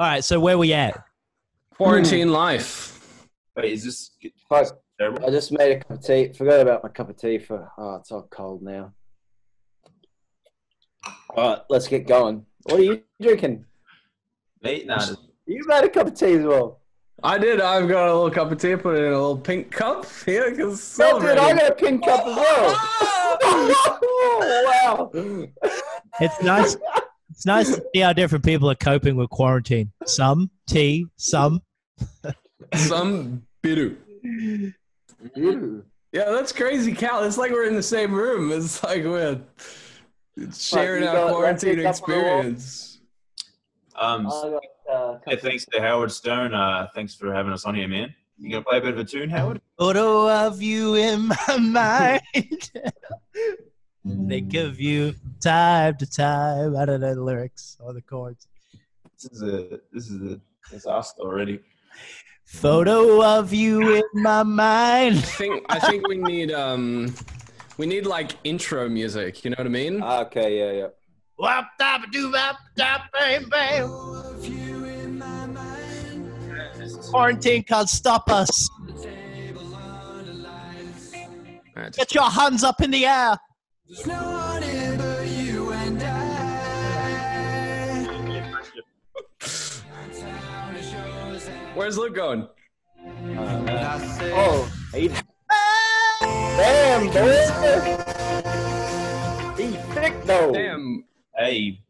All right, so where we at? Quarantine life. Wait, is this... I just made a cup of tea. Forgot about my cup of tea for... Oh, it's all cold now. All right, let's get going. What are you drinking? Mate, nah. You made a cup of tea as well. I did. I've got a little cup of tea. Put it in a little pink cup here. So dude, I got a pink cup as well. Oh, wow. It's nice. It's nice to see how different people are coping with quarantine. Some tea, some. Some bitter. Ew. Yeah, that's crazy, Cal. It's like we're in the same room. It's like we're sharing our quarantine experience. Hey, thanks to Howard Stern. Thanks for having us on here, man. You gonna play a bit of a tune, Howard? Photo of you in my mind. Think of you from time to time. I don't know the lyrics or the chords. This is a disaster already. Photo of you in my mind. I think we need like intro music. You know what I mean? Okay, yeah. Wap tap do wap tap bang bang. Quarantine can't stop us. Right. Get your hands up in the air. There's no one here but you and I. Where's Luke going? Damn, boy. He's thick though. Damn. Hey,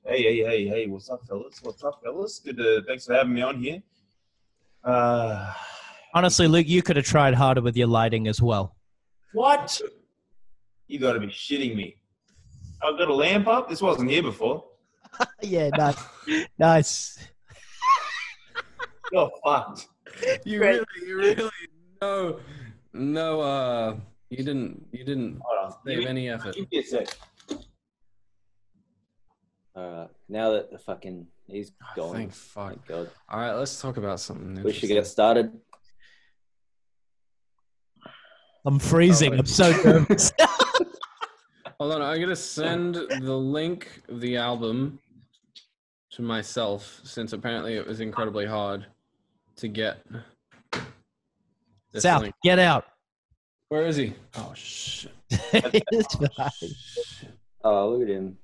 what's up fellas, thanks for having me on here. Honestly, Luke, you could have tried harder with your lighting as well. What? You gotta be shitting me. I've got a lamp up? This wasn't here before. Yeah, nice. Nice. You're fucked. You really, no, you didn't save any effort. Give me a sec. Now that the fucking he's gone, thank God. All right, let's talk about something. We should get started. I'm freezing. I'm so nervous. Hold on, I'm gonna send the link of the album to myself since apparently it was incredibly hard to get. South, link. Get out. Where is he? Oh shit! Oh, look at him.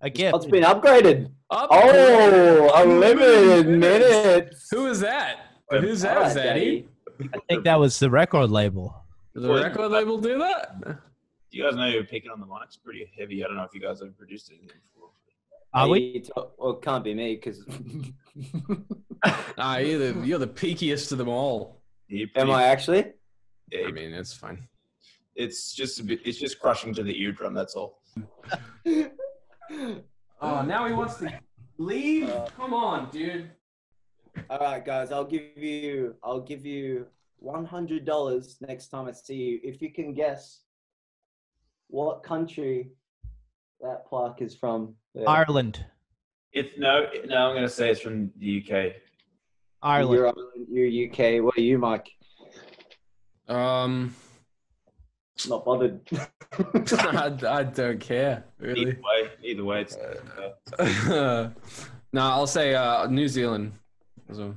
Again. It's been upgraded. Oh, unlimited minutes. Who is that? Who's that, Zaddy? I think that was the record label. Did the record label do that? You guys know you're picking on the mic. It's pretty heavy. I don't know if you guys have produced anything before. Are we? Well, it can't be me because. Nah, you're the peakiest of them all. Am I actually? Yeah, I mean, it's fine. It's just crushing to the eardrum. That's all. Oh, now he wants to leave? Come on, dude. All right, guys, I'll give you $100 next time I see you if you can guess what country that plaque is from. There. Ireland. No, I'm going to say it's from the UK. Ireland. You're UK. What are you, Mike? Not bothered. I don't care, really. Either way it's no, I'll say New Zealand. So,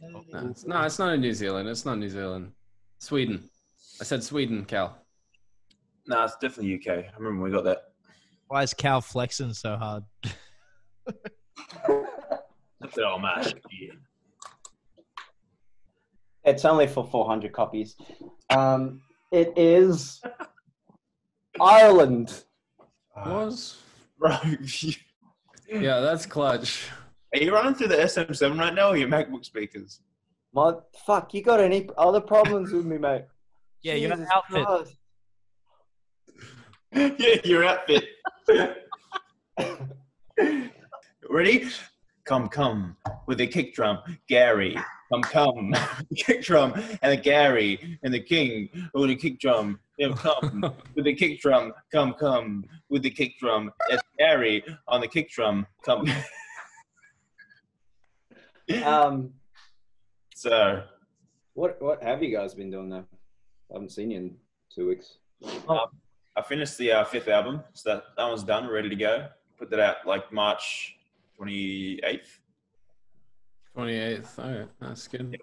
it's not in New Zealand. It's not New Zealand. Sweden. I said Sweden, Cal. No, it's definitely UK. I remember we got that. Why is Cal flexing so hard? That's an old match. Yeah. It's only for 400 copies. It is Ireland. Was bro? Yeah, that's clutch. Are you running through the SM7 right now, or your MacBook speakers? Fuck, you got any other problems with me, mate? Yeah, Jesus, your outfit. Christ. Yeah, your outfit. Ready? Come with a kick drum, Gary. Come, kick drum, and a Gary, and the king, with a kick drum, come, with the kick drum, come, with the kick drum, and Gary on the kick drum, come. So. What have you guys been doing now? I haven't seen you in 2 weeks. I finished the fifth album, so that one's done, ready to go. Put that out like March 28th. 28th. All right, that's good.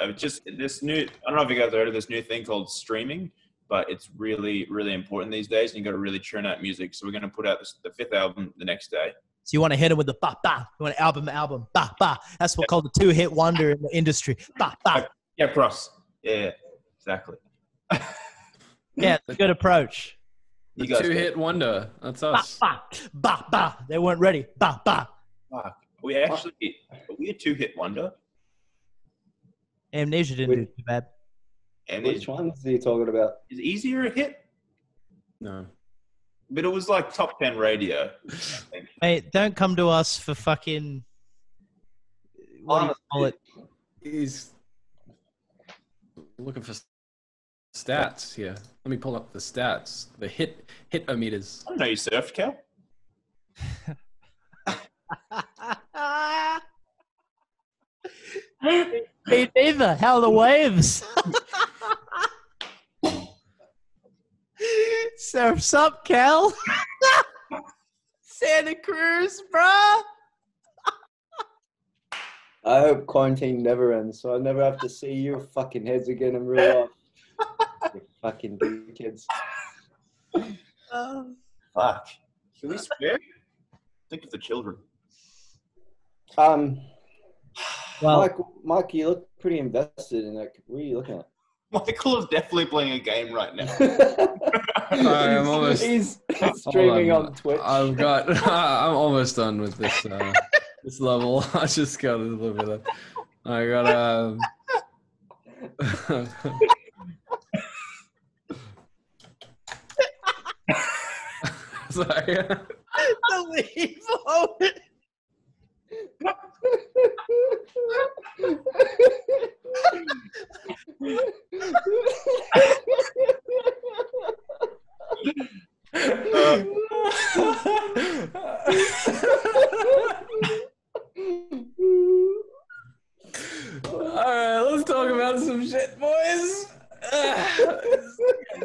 It's just this new, I don't know if you guys heard of this new thing called streaming, but it's really, really important these days, and you got to really churn out music. So we're going to put out the fifth album the next day. So you want to hit it with the ba ba. You want an album ba ba. That's what called the two-hit wonder in the industry. Ba ba. Yeah, cross. Yeah, exactly. Yeah, it's a good approach. The two-hit wonder. That's us. Ba ba ba. They weren't ready. Ba ba. Fuck. We actually are we a two-hit wonder? Amnesia didn't do too bad. Amnesia. Which ones are you talking about? Is Easier a hit? No. But it was like top 10 radio. Mate, don't come to us for fucking... What do you call it? He's looking for stats here. Let me pull up the stats. The hit-o-meters. I don't know you surfed, Cal. Me neither. How are the waves? Surf's up, Cal. Santa Cruz, bruh. I hope quarantine never ends, so I never have to see your fucking heads again in real life. You fucking kids. Fuck. Can we swear? Think of the children. Well, Mike, you look pretty invested in that. What are you looking at? Michael is definitely playing a game right now. I'm almost he's streaming on Twitch. I'm almost done with this this level. I just got a little bit of. I got sorry. Unbelievable. Alright, let's talk about some shit, boys.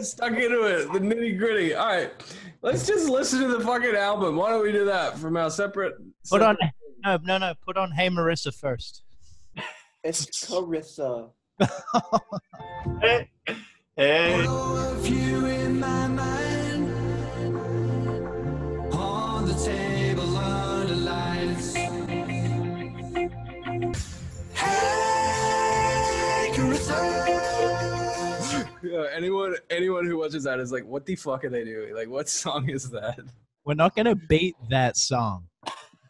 Stuck into it, the nitty gritty. Alright, let's just listen to the fucking album. Why don't we do that from our separate... Hold on. No. Put on Hey Marissa first. It's Carissa. Hey. Hey. Of you in my mind. On the table under lights. Hey, Carissa. Anyone who watches that is like, what the fuck are they doing? Like, what song is that? We're not going to beat that song.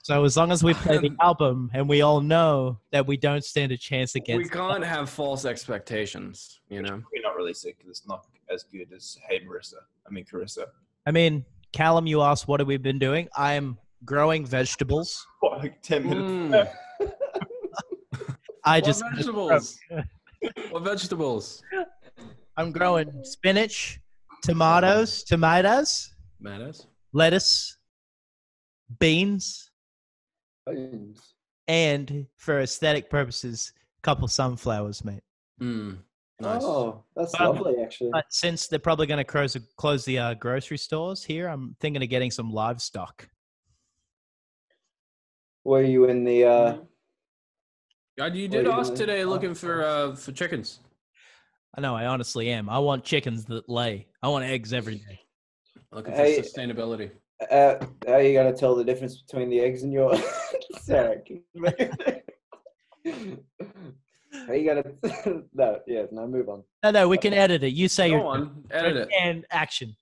So as long as we play the album and we all know that we don't stand a chance against we can't that. Have false expectations, you know? We're not really sick because it's not as good as Hey Marissa. Carissa. Calum, you asked what have we been doing? I'm growing vegetables. What, like 10 minutes? I just... What vegetables? What vegetables? I'm growing spinach, tomatoes, lettuce, beans. And for aesthetic purposes, a couple sunflowers, mate. Nice. Oh, that's lovely, actually. But since they're probably going to close the grocery stores here, I'm thinking of getting some livestock. Were you in the? You did ask today, looking for chickens. I know. I honestly am. I want chickens that lay. I want eggs every day. Looking for sustainability. How are you going to tell the difference between the eggs and your... Sorry. How are you going to... No, yeah, no, move on. No, we can edit it. You say edit it. And action.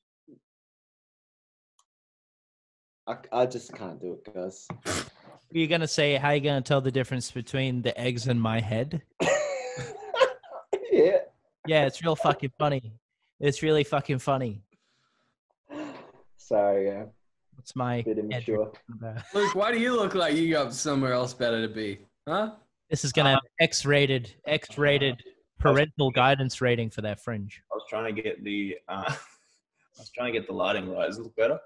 I just can't do it, guys. You're going to say, how are you going to tell the difference between the eggs and my head? Yeah. Yeah, it's real fucking funny. It's really fucking funny. Sorry, yeah. It's my bit immature. Luke, why do you look like you got somewhere else better to be? Huh? This is going to have X-rated parental guidance rating for that fringe. I was trying to get the lighting right. Does it look better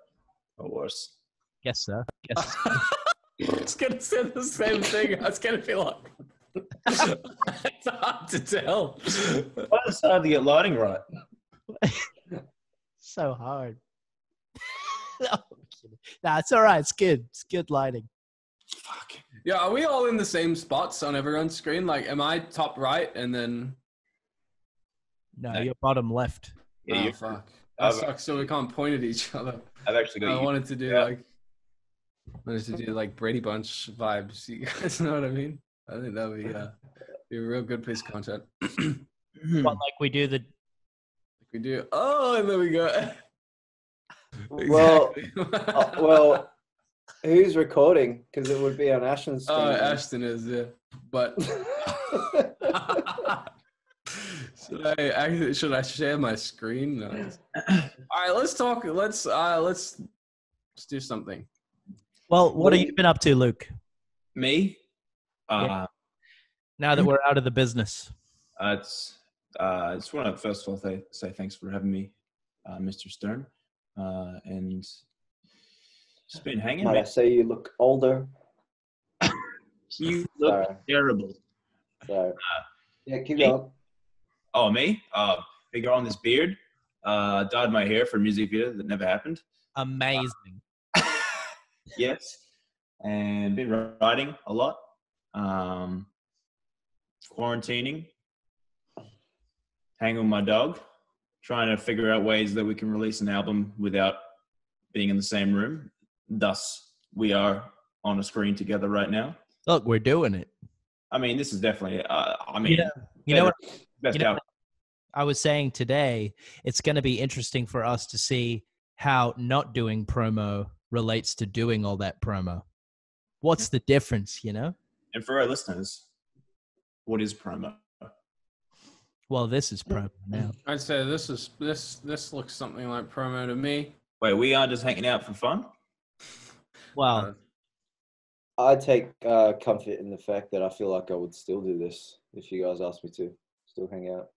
or worse? Yes, sir. Yes. I was going to say the same thing. I was going to be like, it's hard to tell. I just hard to get lighting right. So hard. No, I'm kidding. Nah, it's all right. It's good. It's good lighting. Fuck. Yeah, are we all in the same spots on everyone's screen? Like, am I top right and then... No, you're bottom left. Yeah, oh, fuck. That sucks, so we can't point at each other. I've actually got I wanted to do like Brady Bunch vibes. You guys know what I mean? I think that would be a real good piece of content. Like we do. Oh, and there we go. Exactly. Well, who's recording? Because it would be on Ashton's stream. Oh, Ashton is, yeah. But should I share my screen? No. All right, let's talk. Let's do something. Well, what have you been up to, Luke? Me? Yeah. Now that we're out of the business. I just want to first of all say thanks for having me, Mr. Stern, and just been hanging. Might I say you look older? You look terrible. Sorry. Yeah, keep going. Oh, me? Big girl on this beard. Dyed my hair for a music video that never happened. Amazing. Yes, and been writing a lot. Quarantining, hanging with my dog, trying to figure out ways that we can release an album without being in the same room. Thus, we are on a screen together right now. Look, we're doing it. I mean, this is definitely. I mean, you know what I was saying today. It's going to be interesting for us to see how not doing promo relates to doing all that promo. What's the difference, you know? And for our listeners, what is promo? Well, this is promo now. I'd say this looks something like promo to me. Wait, we are just hanging out for fun? Well, I take comfort in the fact that I feel like I would still do this if you guys asked me to still hang out.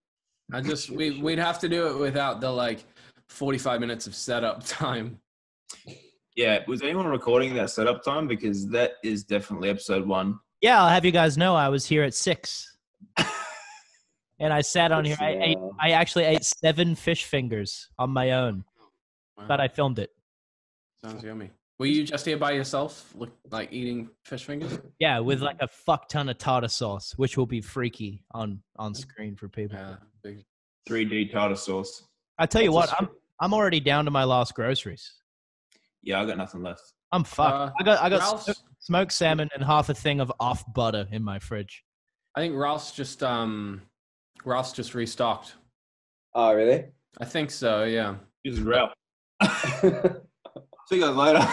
I just we'd have to do it without the 45 minutes of setup time. Yeah, was anyone recording that setup time? Because that is definitely episode one. Yeah, I'll have you guys know I was here at 6. And I sat on here. I actually ate 7 fish fingers on my own. Wow. But I filmed it. Sounds yummy. Were you just here by yourself, like eating fish fingers? Yeah, with a fuck ton of tartar sauce, which will be freaky on screen for people. Yeah, big 3D tartar sauce. I tell you what, I'm already down to my last groceries. Yeah, I got nothing left. I'm fucked. I got smoked salmon and half a thing of off butter in my fridge. I think Ralph's just restocked. Oh, really? I think so. Yeah. This is Ralph. See you guys later.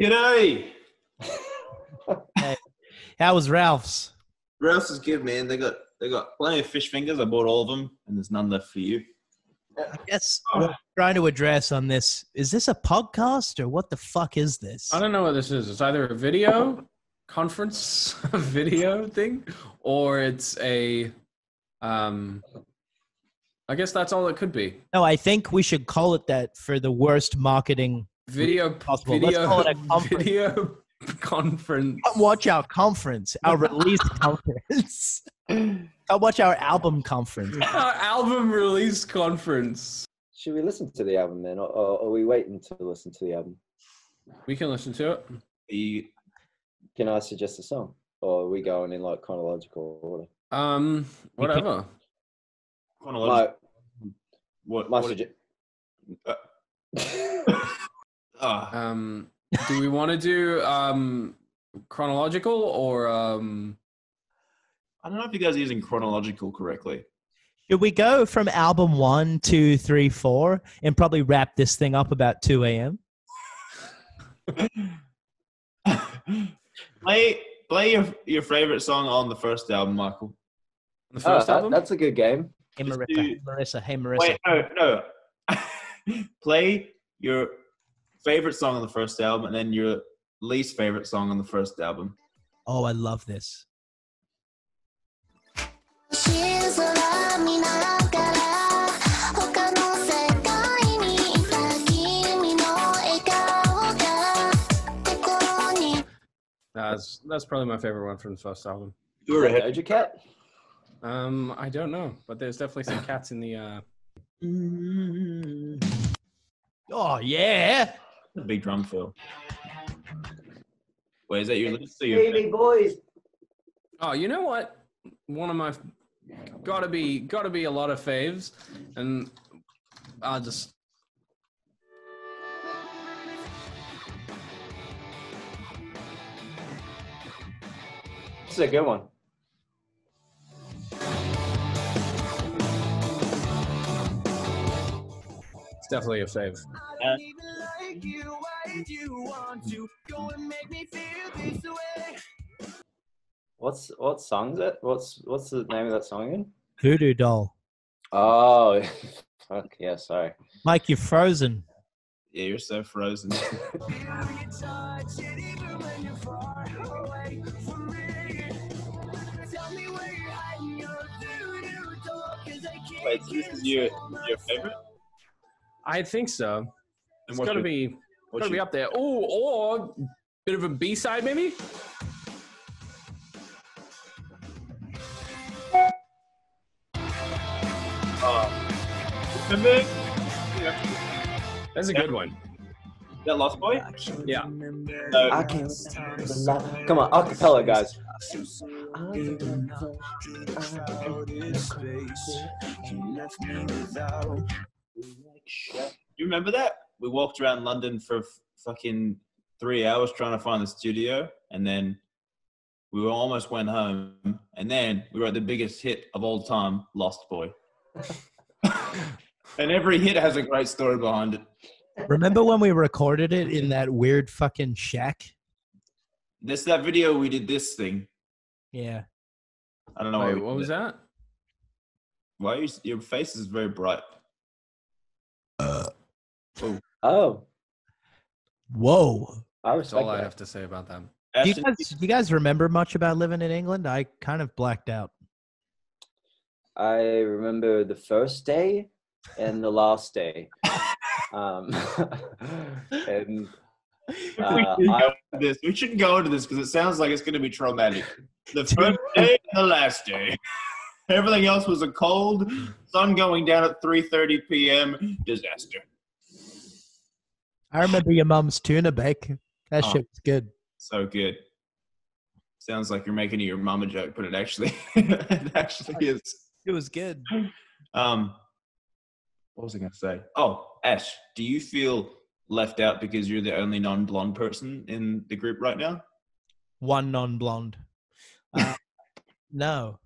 G'day. Hey, how was Ralph's? Ralph's is good, man. They got plenty of fish fingers. I bought all of them, and there's none left for you. I guess what I'm trying to address on this, is this a podcast or what the fuck is this? I don't know what this is. It's either a video conference, a video thing, or it's a, I guess that's all it could be. No, I think we should call it that for the worst marketing possible. Let's call it a conference. Video conference. Come watch our conference, our release conference. I'll watch our album conference. Our album release conference. Should we listen to the album then, or are we waiting to listen to the album? We can listen to it. Can I suggest a song, or are we going in chronological order? Whatever. Chronological. Do we want to do chronological or? I don't know if you guys are using chronological correctly. Should we go from album 1, 2, 3, 4, and probably wrap this thing up about 2 a.m.? play your favorite song on the first album, Michael. The first album? That's a good game. Hey, Marissa. Hey, Marissa. Wait, no. Play your favorite song on the first album and then your least favorite song on the first album. Oh, I love this. She's around me now. That's probably my favorite one from the first album. You were a Doja Cat? I don't know, but there's definitely some cats in the Oh yeah. That's a big drum fill. Where is that you listen to? Baby boys. Oh, you know what? One of my gotta be a lot of faves, and I'll just. This is a good one. It's definitely a fave. What song's it? What's the name of that song again? Voodoo Doll. Oh, fuck yeah! Sorry, Mike, you're frozen. Yeah, you're so frozen. Wait, so this is your favorite? I think so. It's got to be up there. Oh, or a bit of a B-side maybe? That's a good one. Is that Lost Boy? Yeah. No. I can't stop the light. Come on, acapella, guys. You remember that? We walked around London for fucking 3 hours trying to find the studio, and then we almost went home, and then we wrote the biggest hit of all time, Lost Boy. And every hit has a great story behind it. Remember when we recorded it in that weird fucking shack? That's that video we did this thing. Yeah. I don't know. Wait, what was that? Why your face is very bright. Oh. Whoa. That's all I have to say about that. Do you guys remember much about living in England? I kind of blacked out. I remember the first day and the last day. And we shouldn't go into this because it sounds like it's going to be traumatic. The first day and the last day. Everything else was a cold, sun going down at 3:30 p.m. disaster. I remember your mum's tuna bake. That shit's good. So good. Sounds like you're making your mama joke, but it actually is. It was good. What was I going to say? Oh, Ash, do you feel left out because you're the only non-blonde person in the group right now? One non-blonde. No,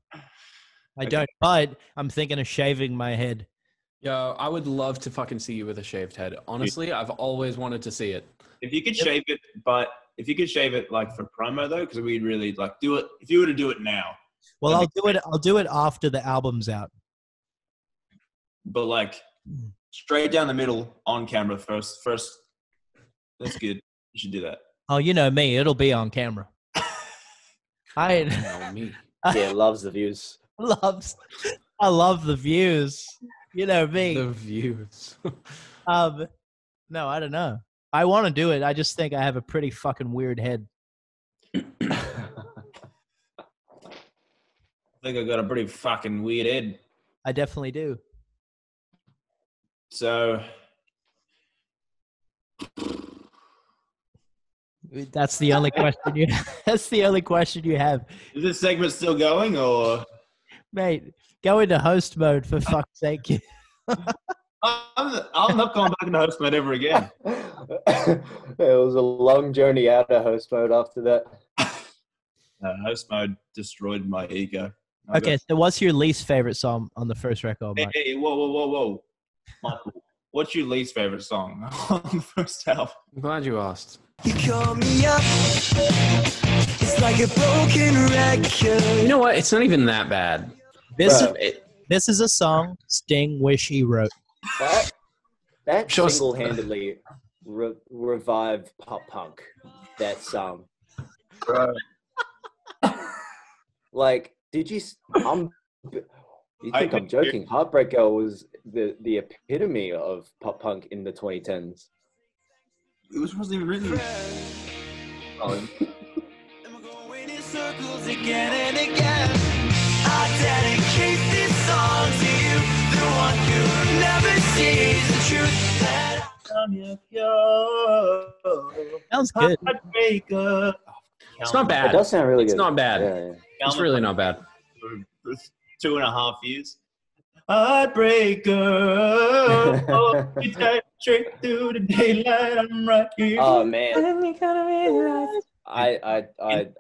I don't. But I'm thinking of shaving my head. Yo, I would love to fucking see you with a shaved head. Honestly, I've always wanted to see it. If you could shave it, but if you could shave it like for promo though, because we'd really like do it. If you were to do it now, well, I'll do it after the album's out. But like. Straight down the middle on camera first. That's good. You should do that. Oh, you know me. It'll be on camera. I know me. Yeah, loves the views. I love the views. You know me. The views. No, I don't know. I want to do it. I just think I have a pretty fucking weird head. I think I got a pretty fucking weird head. I definitely do. So that's the only question you. That's the only question you have. Is this segment still going, or mate, go into host mode for fuck's sake? I'm not going back into host mode ever again. It was a long journey out of host mode after that. Host mode destroyed my ego. Okay, so what's your least favorite song on the first record? Mike? Hey, whoa. Michael, what's your least favorite song on the first album? I'm glad you asked. You call me up. It's like a broken record. You know what? It's not even that bad. This is a song Sting wish he wrote. That single-handedly revived pop punk. That song. Bro. Like, did you? You think I'm joking? Heartbreak Girl was the epitome of pop punk in the 2010s. It wasn't even written. Oh. Sounds good. It's not bad. It does sound really good. It's not bad. Yeah, yeah. It's really not bad. 2.5 years. Heartbreak Girl. Oh, you tight straight through the daylight. I'm right here. Oh, man.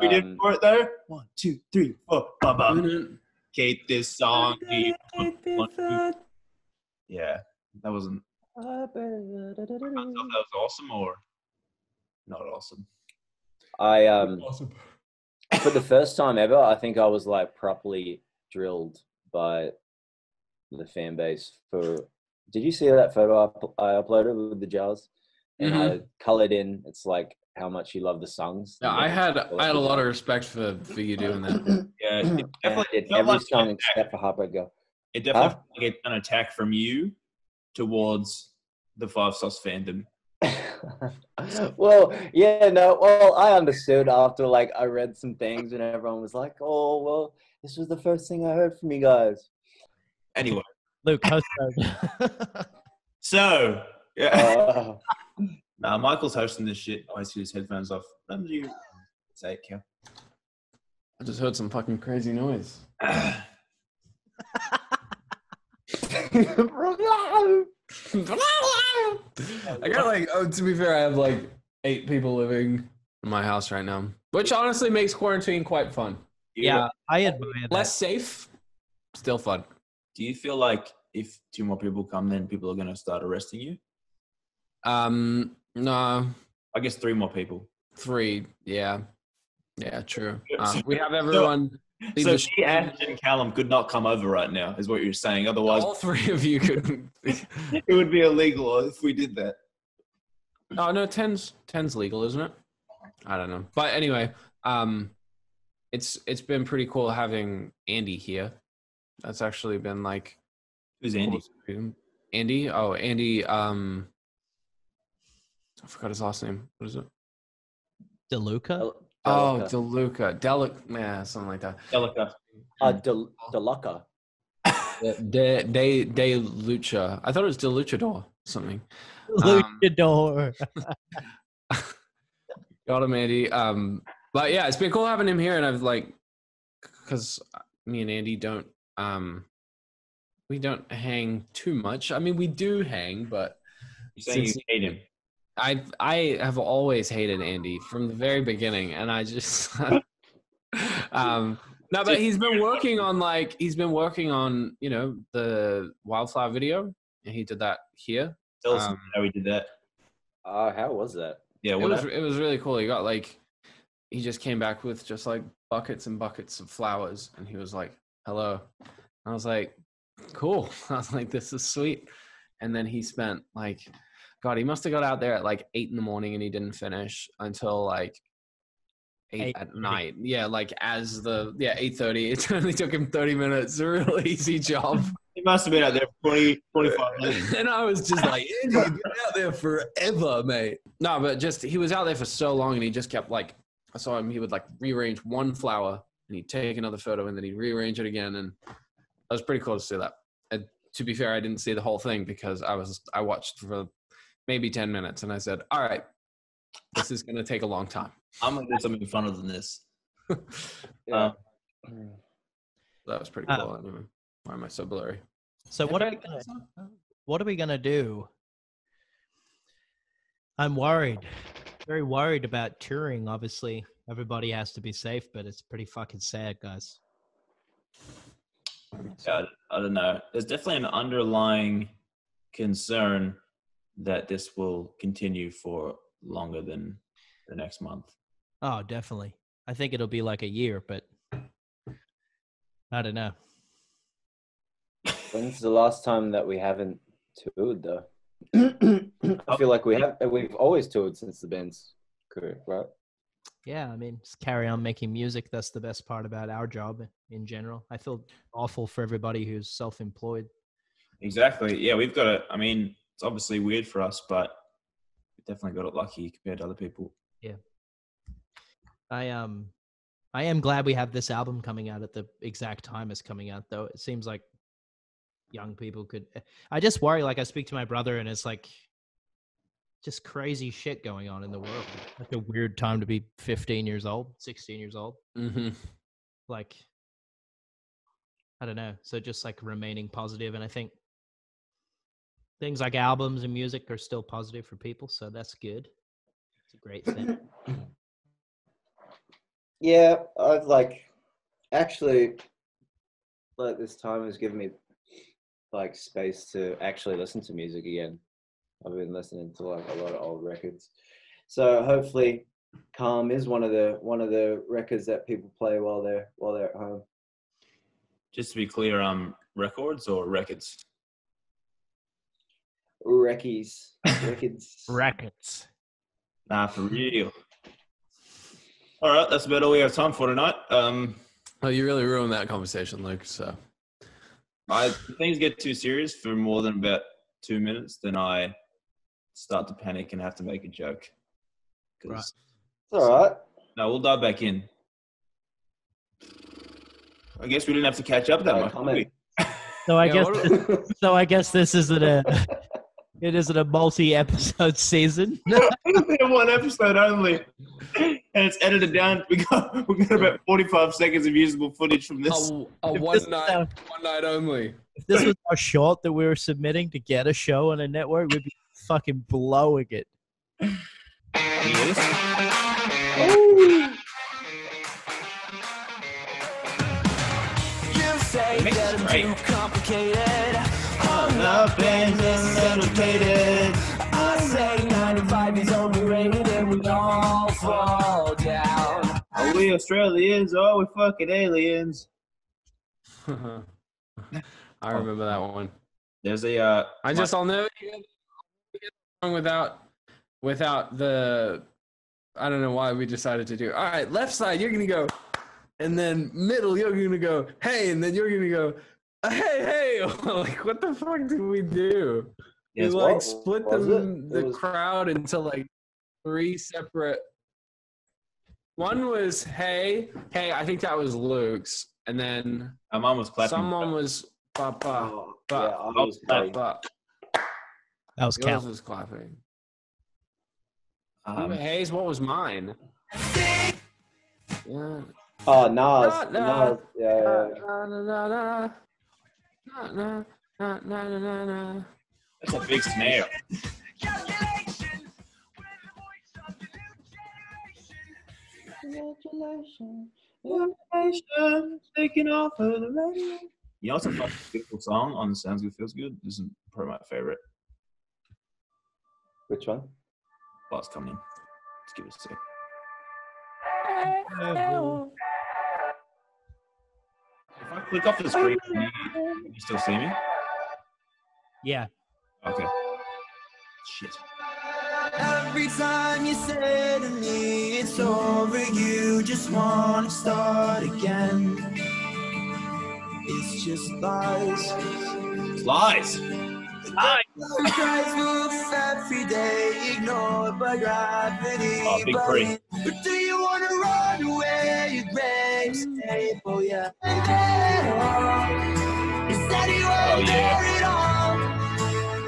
We did for it there. 1, 2, 3, 4. Kate, this song. Yeah, that wasn't. That was awesome or not awesome. I for the first time ever, I think I was like properly drilled by the fan base for. Did you see that photo I uploaded with the jars? And I colored in. It's like how much you love the songs. Yeah, I had a lot of respect for you doing that. Yeah, it definitely did every song except for Heartbreak Girl. It definitely felt like an attack from you towards the Five Sauce fandom. Well, yeah, no. Well, I understood after like I read some things and everyone was like, "Oh, well, this was the first thing I heard from you guys." Anyway, Luke, host so yeah. Nah, Michael's hosting this shit. I see his headphones off. Say it, Cal. I just heard some fucking crazy noise. I got like, oh, to be fair, I have like 8 people living in my house right now, which honestly makes quarantine quite fun. Yeah, I admire that. Less safe, still fun. Do you feel like if 2 more people come, then people are going to start arresting you? No. I guess 3 more people. 3, yeah. Yeah, true. We have everyone... So she, Ashton, and Calum could not come over right now, is what you're saying. Otherwise, all 3 of you couldn't. It would be illegal if we did that. Oh no, 10's legal, isn't it? I don't know. But anyway, it's been pretty cool having Andy here. That's actually been like. Who's Andy? Andy. Oh, Andy. I forgot his last name. What is it? DeLuca. Oh, DeLuca. Something like that. DeLuca. DeLuca. DeLuca. I thought it was DeLuchador or something. Luchador. Got him, Andy. But yeah, it's been cool having him here, and I've like, because me and Andy don't, we don't hang too much. I mean, we do hang, but. You're saying you hate him. I have always hated Andy from the very beginning, and I just no, but he's been working on the Wildflower video, and he did that here. Tell us how he did that. How was that? Yeah, it was really cool. He got like he just came back with just like buckets and buckets of flowers, and he was like, "Hello," and I was like, "Cool." I was like, "This is sweet," and then he spent like. God, he must have got out there at like 8 in the morning and he didn't finish until like 8 at night. Yeah, like 8:30. It only took him 30 minutes. A real easy job. He must have been out there for 25 minutes. And I was just like, Andy, you've been out there forever, mate. No, but just he was out there for so long and he just kept like, I saw him, he would like rearrange one flower and he'd take another photo and then he'd rearrange it again. And that was pretty cool to see that. And to be fair, I didn't see the whole thing because I watched for maybe 10 minutes. And I said, all right, this is going to take a long time. I'm going to do something funner than this. Yeah. That was pretty cool. Anyway. Why am I so blurry? So what are we going to do? I'm worried. Very worried about touring. Obviously, everybody has to be safe, but it's pretty fucking sad, guys. I don't know. There's definitely an underlying concern that this will continue for longer than the next month. Oh, definitely. I think it'll be like a year, but I don't know. When's the last time that we haven't toured, though? I feel like we've always toured since the band's career, right? Yeah, I mean, just carry on making music. That's the best part about our job in general. I feel awful for everybody who's self-employed. Exactly. Yeah, we've got to, I mean, it's obviously weird for us, but we definitely got it lucky compared to other people. Yeah. I am glad we have this album coming out at the exact time it's coming out, though. It seems like young people could... I just worry, like, I speak to my brother, and it's like just crazy shit going on in the world. Such a weird time to be 15 years old, 16 years old. Mm-hmm. Like, I don't know. So just like remaining positive. And I think things like albums and music are still positive for people. So that's good. It's a great thing. Yeah. I've like, actually, like this time has given me like space to actually listen to music again. I've been listening to like a lot of old records. So hopefully Calm is one of the records that people play while they're at home. Just to be clear, records or records? Reckies. Records. Records. Nah, for real. All right, that's about all we have time for tonight. Oh, you really ruined that conversation, Luke, so. If things get too serious for more than about 2 minutes, then I start to panic and have to make a joke. Right. It's all right. No, we'll dive back in. I guess we didn't have to catch up that much. So I guess this isn't a multi-episode season. One episode only, and it's edited down. We got about 45 seconds of usable footage from this. One night only. If this was our short that we were submitting to get a show on a network, we'd be fucking blowing it. Yes. Too complicated, hung up and medicated. I say 95 is overrated and we all fall down. Are we Australians or are we fucking aliens? I remember that one. There's a I'll never get wrong without the, I don't know why we decided to do. All right, left side, you're gonna go, and then middle, you're gonna go hey, and then you're gonna go hey. Like, what the fuck did we do? Yes, we split the crowd into like three separate. One was hey. I think that was Luke's, and then my mom was clapping. Someone was ba. Oh, yeah, I was clapping. That was Calum. Yours was clapping. Hayes, what was mine? Yeah. Oh, Nas. Yeah. No. That's a big snare. Congratulations, taking off of the radio. You know, it's a fucking beautiful song on Sounds Good Feels Good. This is probably my favorite. Which one? Oh, it's coming in. Let's give it a sec. If I click off the screen, can you still see me? Yeah. Okay. Shit. Every time you say to me it's over, you just want to start again. It's just lies. Lies. Lies. Guys move every day, ignored by gravity. Oh, big free. But do you want to run away? Your grave's table, yeah. Instead, you won't bear it all.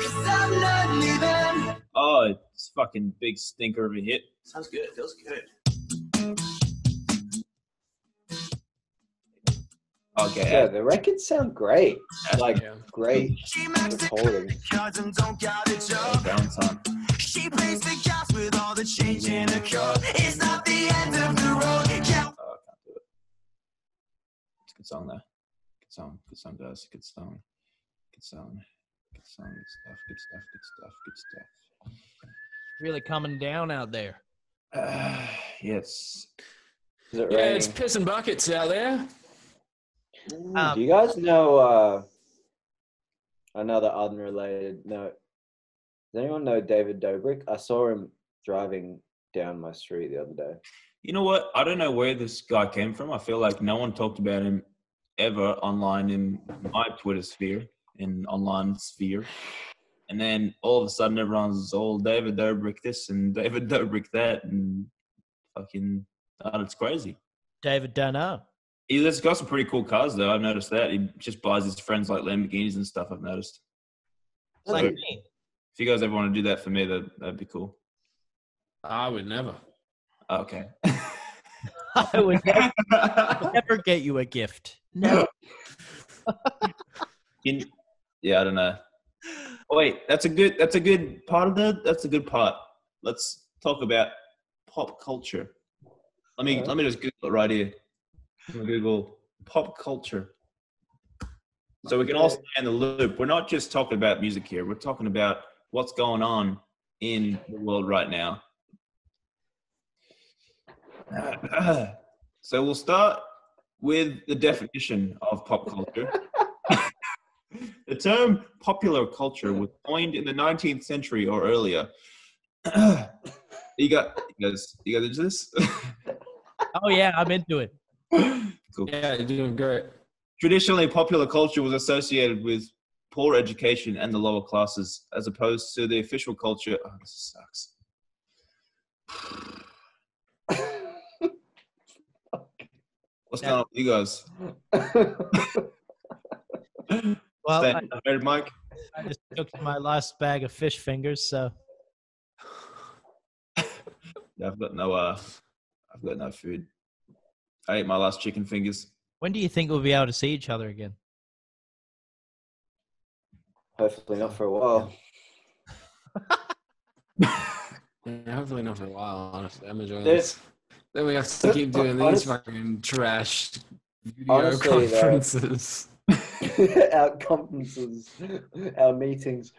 Cause I'm not leaving. Oh, it's fucking big stinker of a hit. Sounds good. Feels good. Okay. Yeah, the records sound great. Like, great recording. She plays the gas with all the change in the code. It's not the end of the road. Yeah. Oh, I can't do it. It's a good song, though. Good song, guys. Good song. Good stuff. Really coming down out there. Yes. Is it raining? It's pissing buckets out there. Do you guys know another unrelated note? Does anyone know David Dobrik? I saw him driving down my street the other day. You know what? I don't know where this guy came from. I feel like no one talked about him ever online in my Twitter sphere, in online sphere. And then all of a sudden everyone's all David Dobrik this and David Dobrik that and fucking, it's crazy. David Dunno. He's got some pretty cool cars, though. I've noticed that. He just buys his friends like Lamborghinis and stuff, I've noticed. Like me. If you guys ever want to do that for me, that'd be cool. I would never. Okay. I would never get you a gift. No. Yeah, I don't know. Oh, wait, that's a good part of that. That's a good part. Let's talk about pop culture. Let me just Google it right here. I'm gonna Google pop culture. So we can all stay in the loop. We're not just talking about music here. We're talking about what's going on in the world right now. So we'll start with the definition of pop culture. The term popular culture was coined in the 19th century or earlier. You guys into this? Oh yeah, I'm into it. Cool. Yeah, you're doing great. Traditionally, popular culture was associated with poor education and the lower classes, as opposed to the official culture. Oh, this sucks. What's going on with you guys? Well, I just took my last bag of fish fingers, so. Yeah, I've got no food. I ate my last chicken fingers. When do you think we'll be able to see each other again? Hopefully not for a while. Yeah, hopefully not for a while, honestly. I'm enjoying this. Then we have to keep doing these fucking trash video conferences. Our conferences, our meetings.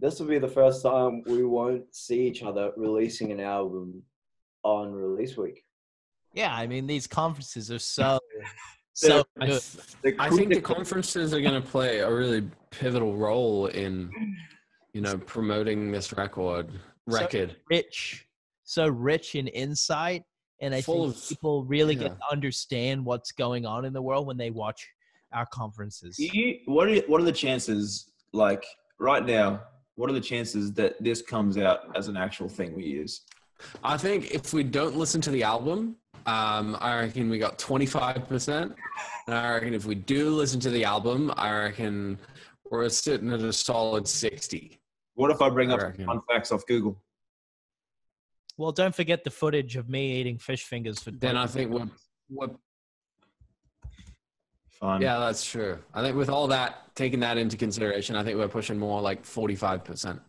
This will be the first time we won't see each other releasing an album on release week. Yeah, I mean, these conferences are so good. I think the conferences are going to play a really pivotal role in, promoting this record. So rich in insight, and I think people really get to understand what's going on in the world when they watch our conferences. What are the chances, like right now, what are the chances that this comes out as an actual thing we use? I think if we don't listen to the album, I reckon we got 25%. And I reckon if we do listen to the album, I reckon we're sitting at a solid 60. What if I bring up fun facts off Google? Well, don't forget the footage of me eating fish fingers for. Then I think we're fun. Yeah, that's true. I think with all that, taking that into consideration, I think we're pushing more like 45%,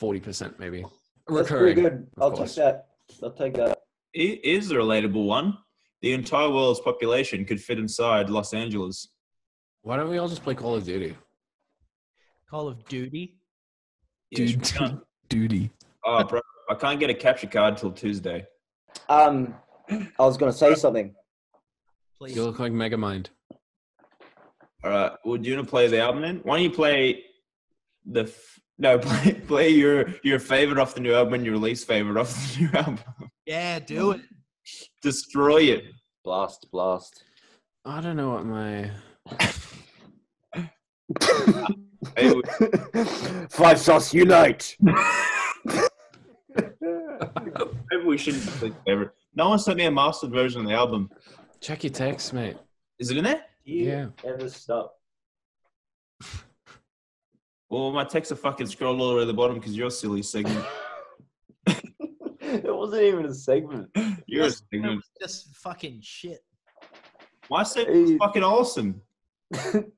40% maybe. That's pretty good. I'll take that. It is a relatable one. The entire world's population could fit inside Los Angeles. Why don't we all just play Call of Duty? Call of Duty? Duty. Oh, bro. I can't get a capture card till Tuesday. I was going to say something. Please. You look like Megamind. All right. Well, do you want to play the album then? Why don't you play play your favorite off the new album and your least favorite off the new album. Yeah, do it. Destroy it. Blast. I don't know what my... 5 Sauce unite! Maybe we shouldn't play favorite. No one sent me a mastered version of the album. Check your text, mate. Is it in there? Yeah. Ever stop. Well, my texts are fucking scrolled all the way to the bottom because you're a silly segment. It wasn't even a segment. You're a segment. It was just fucking shit. My segment was fucking awesome.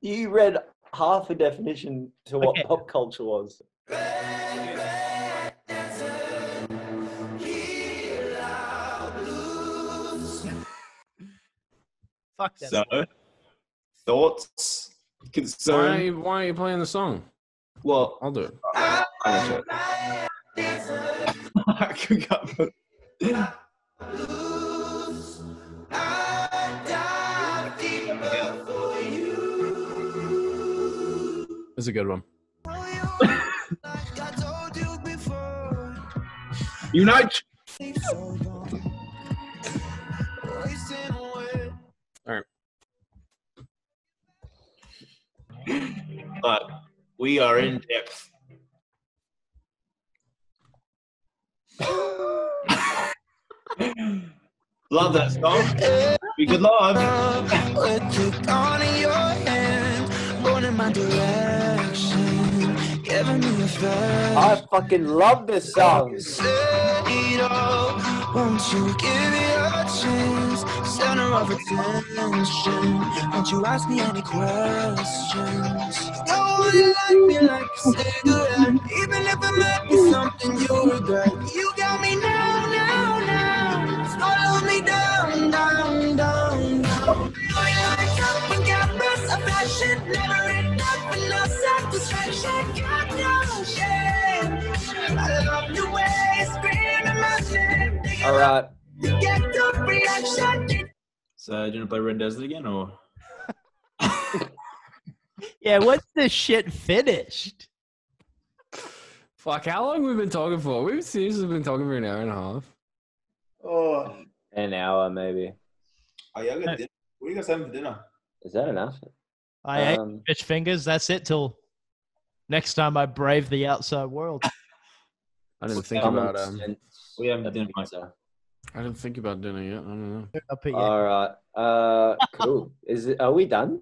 You read half a definition to what pop culture was. Fuck that. So, thoughts? Why are you playing the song? Well, I'll do it. I could cover. That's a good one. Unite. All right. But we are in depth. Love that song. We could love. With your hand, going in my direction. I fucking love this song. Won't you give me a chance? Center of attention. Don't you ask me any questions. Nobody like me like a cigarette. Even if it might be something you regret. You got me now, now, now. Follow me down, down, down, down. Never enough and no satisfaction. Got no shame. I love the way you scream in my shame. All right. Get the reaction. So, do you want to play Red Desert again, or? Yeah, what's this shit finished? Fuck, how long have we been talking for? We've seriously been talking for an hour and a half. Oh. An hour, maybe. Oh, yeah, I got dinner. What are you guys having for dinner? Is that enough? I ate fish fingers. That's it till next time I brave the outside world. I didn't think about we haven't dinner either. I didn't think about dinner yet. I don't know. All right. Cool. Are we done?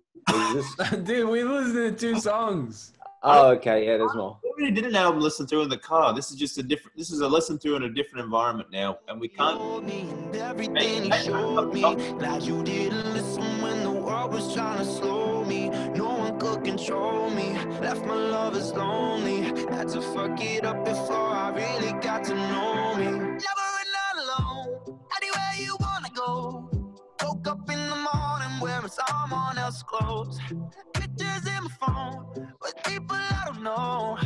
Dude, we listened to two songs. Oh, okay. Yeah, there's more. We already did an album listen to in the car. This is just a different. This is a listen to in a different environment now, and we can't. Was trying to slow me, no one could control me. Left my lovers lonely, had to fuck it up before I really got to know me. Never and not alone, anywhere you wanna go. Woke up in the morning wearing someone else's clothes. Pictures in my phone with people I don't know.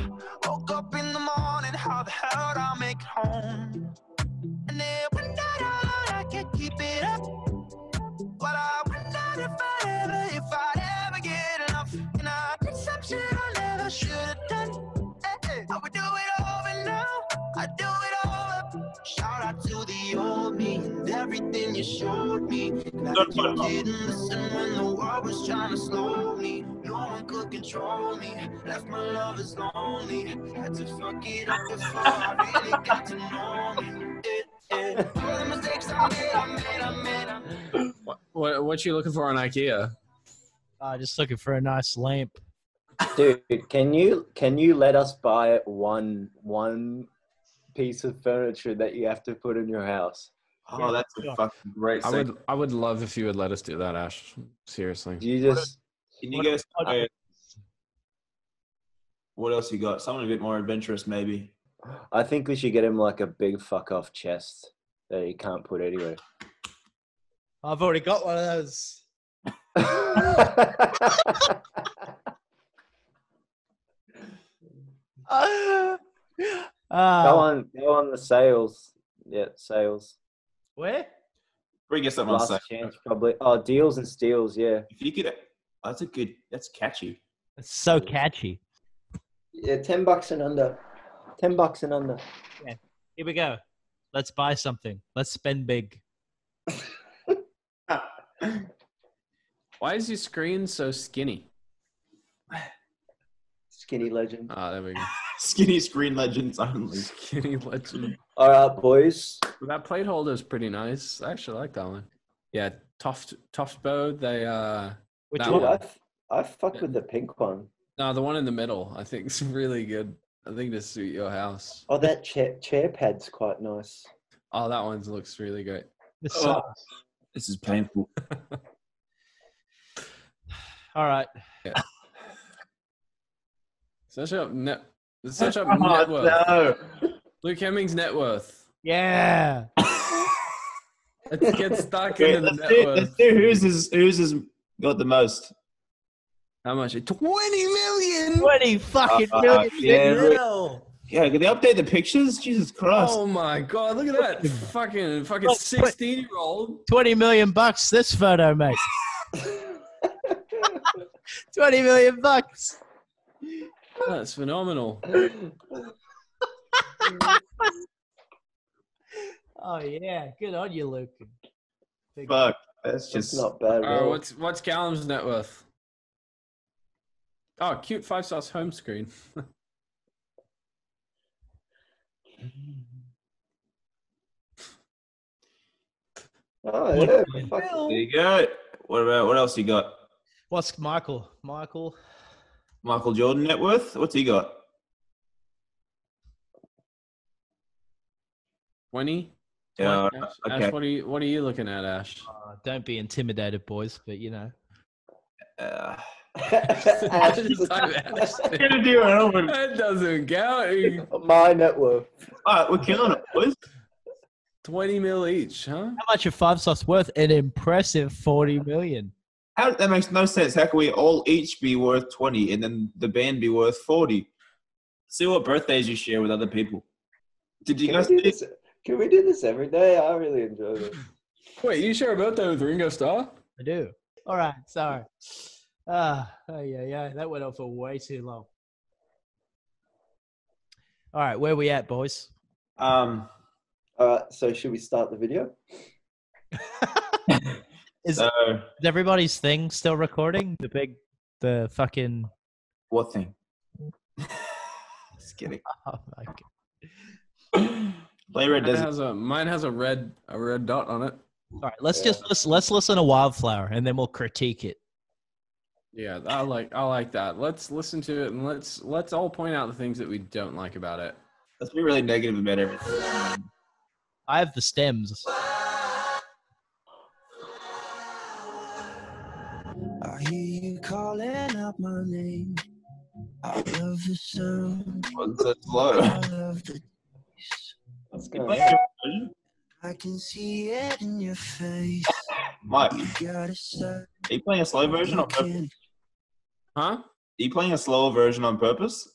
Woke up in the morning, how the hell did I make it home? And then one night I can't keep it up, but I would not have. Everything you showed me, that you didn't listen when the world was trying to slow me. No one could control me. Left my love is lonely. Had to fuck it up before I really got to know me. All the mistakes I made. What you looking for on IKEA? Just looking for a nice lamp. Dude, can you let us buy one piece of furniture that you have to put in your house? Oh, that's a fucking great segment. I would love if you would let us do that, Ash. Seriously. What else you got? Something a bit more adventurous, maybe. I think we should get him like a big fuck off chest that he can't put anywhere. I've already got one of those. Go on the sales. Yeah, sales. Where? Bring us up on sale. Chance, probably. Oh, deals and steals. Yeah. If you could, that's catchy. That's so catchy. Yeah, $10 and under. $10 and under. Yeah. Here we go. Let's buy something. Let's spend big. Why is your screen so skinny? Skinny legend. Ah, there we go. Skinny screen legends only. Skinny legend. All right, boys. That plate holder is pretty nice. I actually like that one. Yeah, Toftbow. They Which one? I fuck with the pink one. No, the one in the middle. I think it's really good. I think to suit your house. Oh, that chair pad's quite nice. Oh, that one looks really great. This is painful. All right. Yeah. Such a net worth. No. Luke Hemmings' net worth. Yeah. Let's get stuck into the net worth. Let's do who's got the most. How much? 20 million. 20 fucking million. Yeah, can they update the pictures? Jesus Christ. Oh my God! Look at that fucking 16-year-old. $20 million. This photo, mate. $20 million. That's phenomenal. Oh yeah, good on you, Luke. Fuck, that's not bad. All right, what's Callum's net worth? Oh, cute 5-star home screen. Oh yeah, there you go. What else you got? What's Michael? Michael Jordan net worth? What's he got? 20? Okay. Ash, what are you looking at, Ash? Don't be intimidated, boys, but you know. Ash is gonna do it. That doesn't count. My net worth. All right, we're killing it, boys. 20 mil each, huh? How much are Five Sauce worth? An impressive 40 million. How, that makes no sense. How can we all each be worth 20 and then the band be worth 40? See what birthdays you share with other people. Did you guys do this? Can we do this every day? I really enjoy it. Wait, you share a birthday with Ringo Starr? I do. All right, sorry. That went on for way too long. All right, where we at, boys? So should we start the video? Is everybody's thing still recording? The fucking... What thing? Just kidding. Oh, my God. Play Red Desert. Mine has a red dot on it. All right, let's listen to Wildflower and then we'll critique it. Yeah, I like that. Let's listen to it and let's all point out the things that we don't like about it. Let's be really negative about everything. I have the stems. I hear you calling out my name. I love the sound. What's that slow? I love the taste. Let's go. I can see it in your face. Mike, are you playing a slow version on purpose? Huh? Are you playing a slower version on purpose?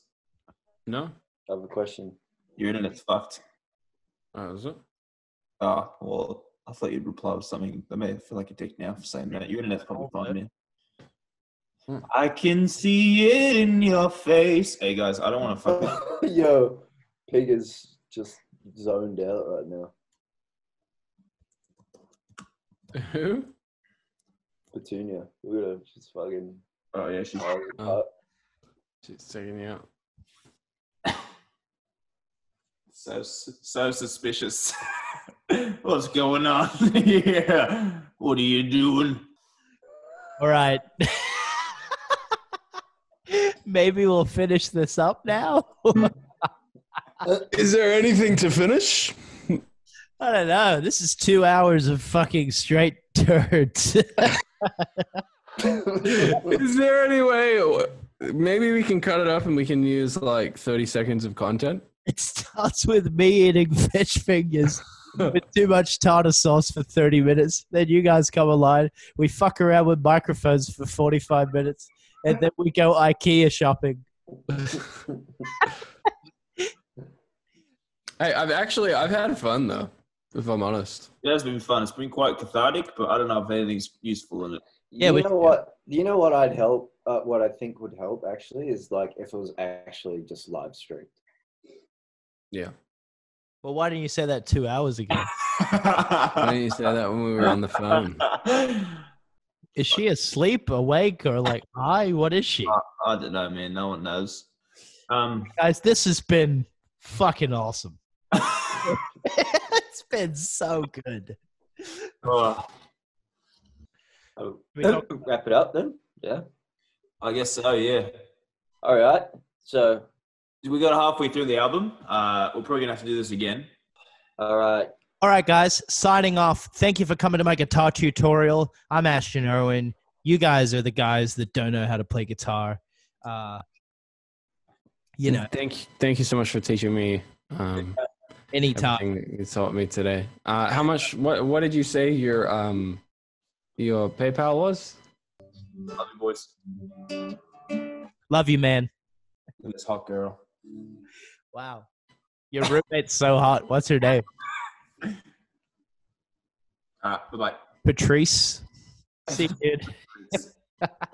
No. I have a question. Your internet's fucked. Oh, is it? Oh, well, I thought you'd reply with something. I may feel like a dick now for saying that. Your internet's probably fine, man. I can see it in your face. Hey, guys, I don't want to fuck. Yo, Pig is just zoned out right now. Who? Petunia. Look at her. She's fucking... Oh, yeah, she's... she's taking you out. So suspicious. What's going on here? What are you doing? All right. Maybe we'll finish this up now. Is there anything to finish? I don't know. This is 2 hours of fucking straight turds. Is there any way? Maybe we can cut it up and we can use like 30 seconds of content. It starts with me eating fish fingers with too much tartar sauce for 30 minutes. Then you guys come online. We fuck around with microphones for 45 minutes. And then we go IKEA shopping. Hey, I've had fun though, if I'm honest. It has been fun. It's been quite cathartic, but I don't know if anything's useful in it. Yeah, what I think would help actually is like if it was actually just live streamed. Yeah. Well, why didn't you say that 2 hours ago? Why didn't you say that when we were on the phone? Is she asleep, awake, or like high? What is she? I don't know, man. No one knows. Guys, this has been fucking awesome. It's been so good. We wrap it up then? Yeah. I guess so, yeah. All right. So... we got halfway through the album. We're probably going to have to do this again. All right. All right, guys. Signing off. Thank you for coming to my guitar tutorial. I'm Ashton Irwin. You guys are the guys that don't know how to play guitar. You know. Thank you so much for teaching me. Anytime. You taught me today. How much? What did you say your PayPal was? Love you, boys. Love you, man. And this hot girl. Wow. Your roommate's so hot. What's her name? Bye-bye. Patrice. See you, dude.